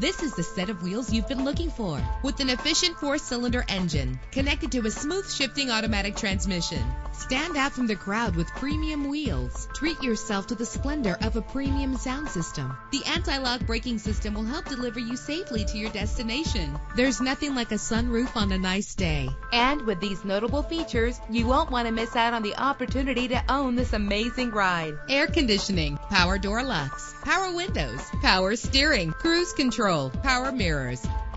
This is the set of wheels you've been looking for, with an efficient 4-cylinder engine connected to a smooth shifting automatic transmission. Stand out from the crowd with premium wheels. Treat yourself to the splendor of a premium sound system. The anti-lock braking system will help deliver you safely to your destination. There's nothing like a sunroof on a nice day. And with these notable features, you won't want to miss out on the opportunity to own this amazing ride. Air conditioning, power door locks, power windows, power steering, cruise control, power mirrors,